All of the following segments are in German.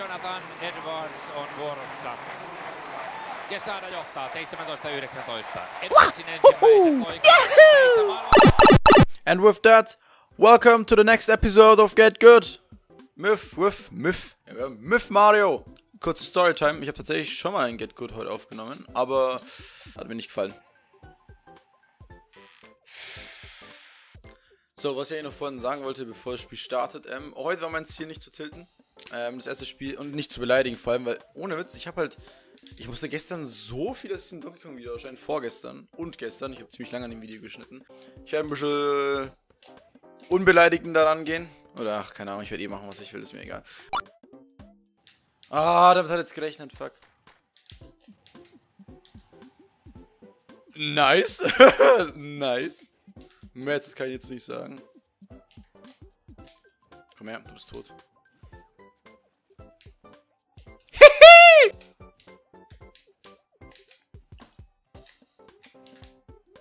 Jonathan Edwards on vuorossa. Ja Saara johtaa 17-19. Edwardsin ensimmäisen poikan. And with that, welcome to the next episode of Get Good. Myth Mario. Kurz Storytime. Ich habe tatsächlich schon mal ein Get Good heute aufgenommen, aber hat mir nicht gefallen. So, was ich noch vorhin sagen wollte, bevor das Spiel startet. Heute war mein Ziel, nicht zu tilten. Das erste Spiel und nicht zu beleidigen, vor allem, weil ohne Witz, ich musste gestern so viel, dass ich ein Donkey Kong Video erscheint, vorgestern und gestern, ich habe ziemlich lange an dem Video geschnitten. Ich werde ein bisschen unbeleidigend daran gehen. Oder, ach, keine Ahnung, ich werde eh machen, was ich will, ist mir egal. Ah, damit hat jetzt gerechnet, fuck. Nice. Nice. Mehr als das kann ich jetzt nicht sagen. Komm her, du bist tot.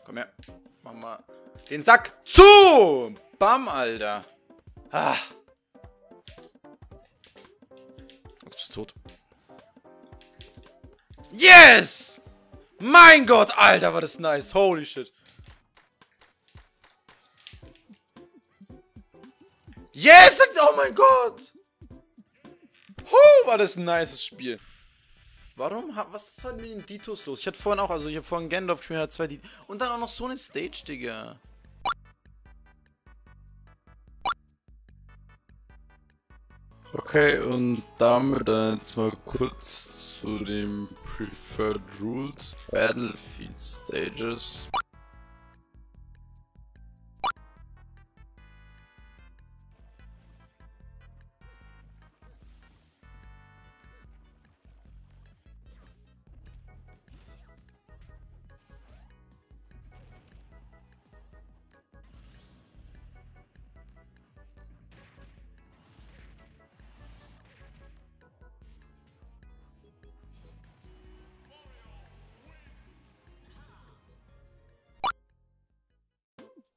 Komm her, mach mal den Sack zu! Bam, Alter! Ah. Jetzt bist du tot. Yes! Mein Gott, Alter, war das nice. Holy shit. Yes! Oh mein Gott! Oh, war das ein nices Spiel. Warum? Was ist heute mit den Ditos los? Ich hatte vorhin auch, also ich habe vorhin Gandalf gespielt, hat zwei Ditos. Und dann auch noch so eine Stage, Digga. Okay, und damit dann jetzt mal kurz zu dem Preferred Rules Battlefield Stages.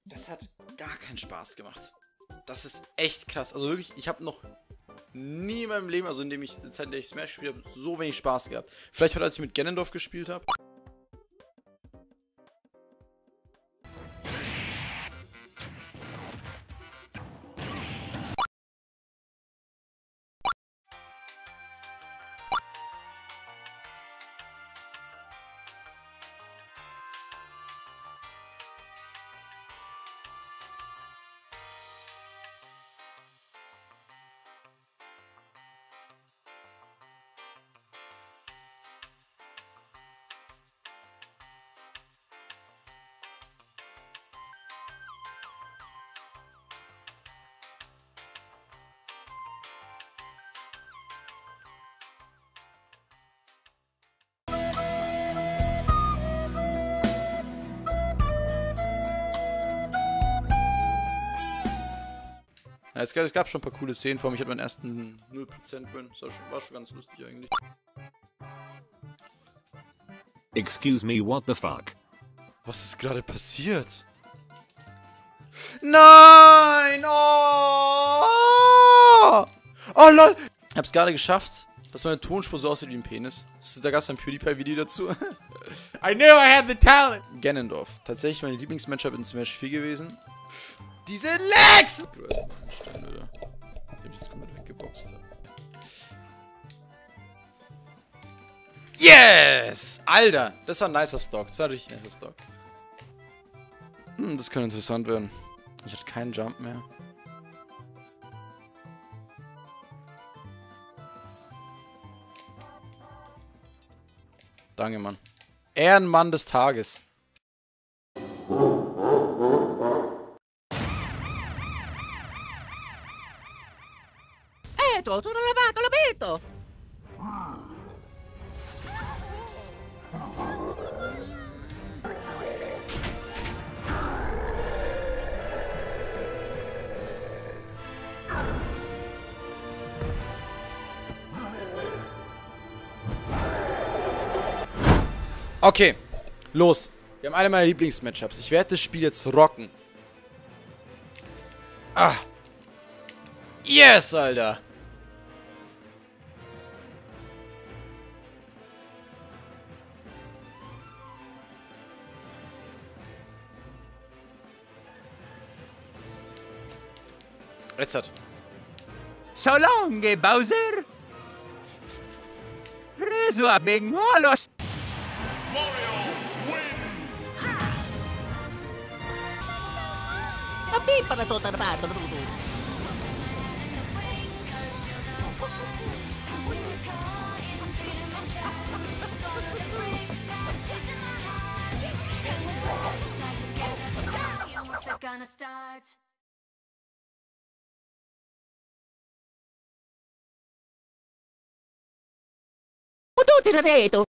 Das hat gar keinen Spaß gemacht. Das ist echt krass. Also wirklich, ich habe noch nie in meinem Leben, also in der Zeit, in der ich Smash gespielt habe, so wenig Spaß gehabt. Vielleicht heute, als ich mit Ganondorf gespielt habe. Es gab schon ein paar coole Szenen, vor allem ich hatte meinen ersten 0%-Win, das war schon ganz lustig eigentlich. Excuse me, what the fuck? Was ist gerade passiert? Nein! Oh! Oh lol! Ich hab's gerade geschafft, dass meine Tonspur so aussieht wie ein Penis. Da gab's ein PewDiePie-Video dazu. I knew I had the talent! Ganondorf, tatsächlich meine Lieblingsmatchup in Smash 4 gewesen. Diese Lex! Du hast einen Stein, oder? Ich hab das komplett weggeboxt. Yes! Alter! Das war ein nicer Stock. Das war ein richtig nicer Stock. Hm, das könnte interessant werden. Ich hatte keinen Jump mehr. Danke, Mann. Ehrenmann des Tages. Sono levato, lo vedo! Okay, los. Wir haben eine meiner Lieblingsmatchups. Ich werde das Spiel jetzt rocken. Ah. Yes, Alter. Jetzt hat. So lange, Bowser! Reso abbiegen los! Mario wins! Ha! A pipa da tutta barba, Tutti da dietro!